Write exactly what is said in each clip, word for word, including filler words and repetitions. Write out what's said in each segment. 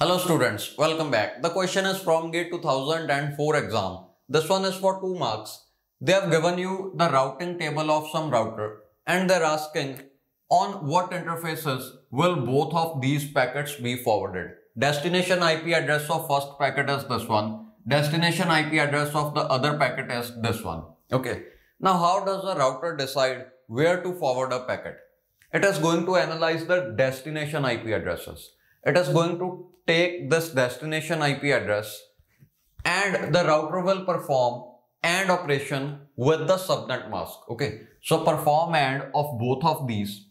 Hello students, welcome back. The question is from Gate two thousand four exam. This one is for two marks. They have given you the routing table of some router and they're asking on what interfaces will both of these packets be forwarded. Destination I P address of first packet is this one. Destination I P address of the other packet is this one. Okay. Now how does the router decide where to forward a packet? It is going to analyze the destination I P addresses. It is going to take this destination I P address and the router will perform AND operation with the subnet mask. Okay. So perform AND of both of these.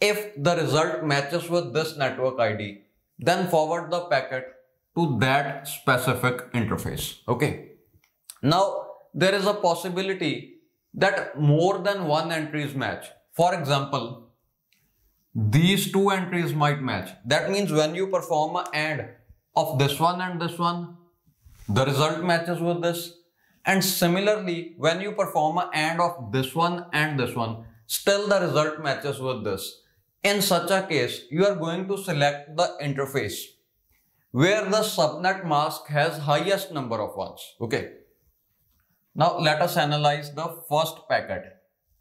If the result matches with this network I D, then forward the packet to that specific interface. Okay. Now there is a possibility that more than one entries match. For example, these two entries might match. That means when you perform an AND of this one and this one, the result matches with this. And similarly, when you perform an AND of this one and this one, still the result matches with this. In such a case, you are going to select the interface where the subnet mask has highest number of ones. Okay. Now let us analyze the first packet.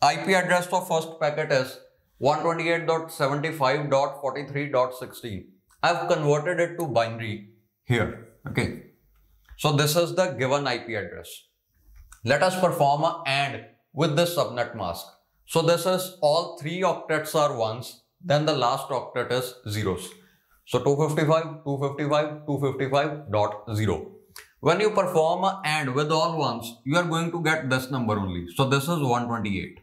I P address of first packet is one twenty-eight dot seventy-five dot forty-three dot sixteen. I've converted it to binary here. Okay. So this is the given I P address. Let us perform an AND with the subnet mask. So this is all three octets are ones, then the last octet is zeros. So two fifty-five, two fifty-five, two fifty-five dot zero. When you perform an AND with all ones, you are going to get this number only. So this is one twenty-eight.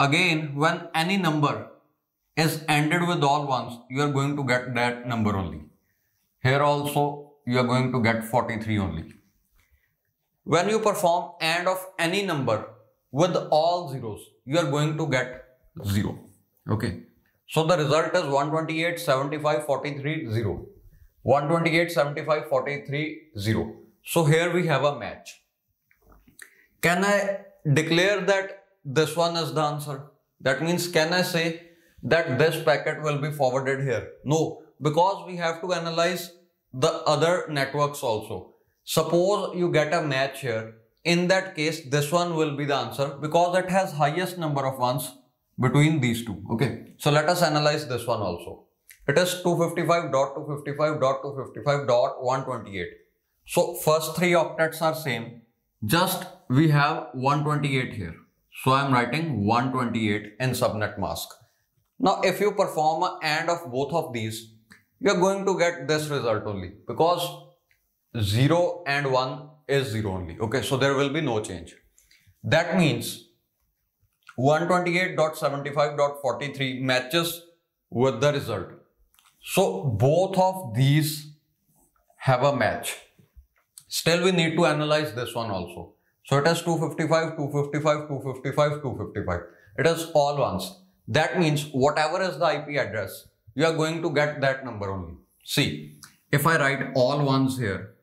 Again, when any number is ended with all ones, you are going to get that number only. Here also, you are going to get forty-three only. When you perform AND of any number with all zeros, you are going to get zero. Okay. So the result is one twenty-eight, seventy-five, forty-three, zero. one twenty-eight, seventy-five, forty-three, zero. So here we have a match. Can I declare that this one is the answer? That means, can I say that this packet will be forwarded here? No, because we have to analyze the other networks also. Suppose you get a match here. In that case, this one will be the answer because it has highest number of ones between these two. Okay. So let us analyze this one also. It is two fifty-five dot two fifty-five dot two fifty-five dot one twenty-eight. So first three octets are same. Just we have one twenty-eight here. So I am writing one twenty-eight in subnet mask. Now if you perform an AND of both of these, you are going to get this result only because zero and one is zero only. Okay, so there will be no change. That means one twenty-eight dot seventy-five dot forty-three matches with the result. So both of these have a match. Still we need to analyze this one also. So it is two fifty-five, two fifty-five, two fifty-five, two fifty-five. It is all ones. That means whatever is the I P address, you are going to get that number only. See, if I write all ones here,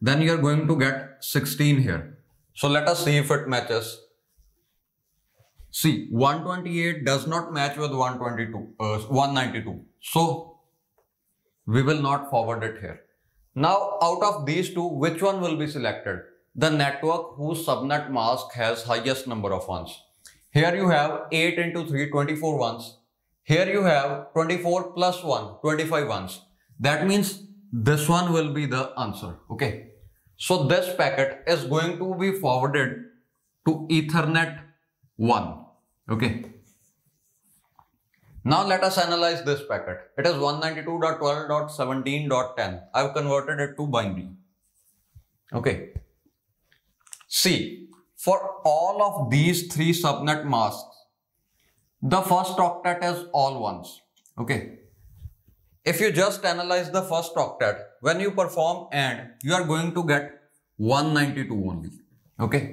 then you are going to get sixteen here. So let us see if it matches. See, one twenty-eight does not match with one twenty-two, uh, one ninety-two. So we will not forward it here. Now, out of these two, which one will be selected? The network whose subnet mask has highest number of ones. Here you have eight into three, twenty-four ones. Here you have twenty-four plus one, twenty-five ones. That means this one will be the answer. Okay. So this packet is going to be forwarded to Ethernet one. Okay. Now let us analyze this packet. It is one ninety-two dot twelve dot seventeen dot ten. I've converted it to binary. Okay. See, for all of these three subnet masks, the first octet is all ones. Okay. If you just analyze the first octet, when you perform AND, you are going to get one ninety-two only. Okay.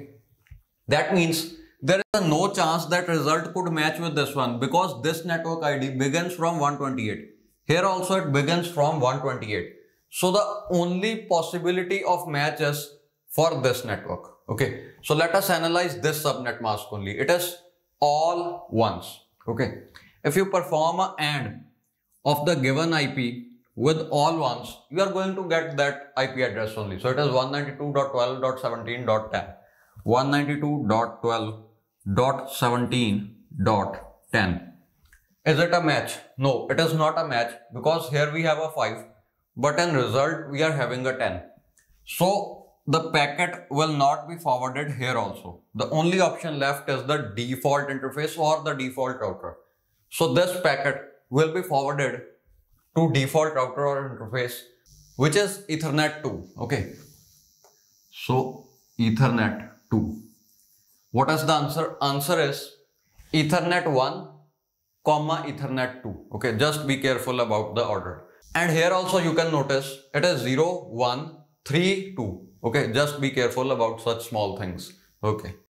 That means there is no chance that result could match with this one because this network I D begins from one twenty-eight. Here also it begins from one twenty-eight. So the only possibility of match is for this network. Okay. So let us analyze this subnet mask only. It is all ones. Okay. If you perform an AND of the given I P with all ones, you are going to get that I P address only. So it is one ninety-two dot twelve dot seventeen dot ten. one ninety-two dot twelve dot seventeen dot ten. Is it a match? No, it is not a match, because here we have a five, but in result we are having a ten. So the packet will not be forwarded here also. The only option left is the default interface or the default router. So this packet will be forwarded to default router or interface, which is Ethernet two. Okay. So Ethernet two. What is the answer? Answer is Ethernet one comma Ethernet two. Okay, just be careful about the order. And here also you can notice it is zero, one, three, two. Okay, just be careful about such small things. Okay.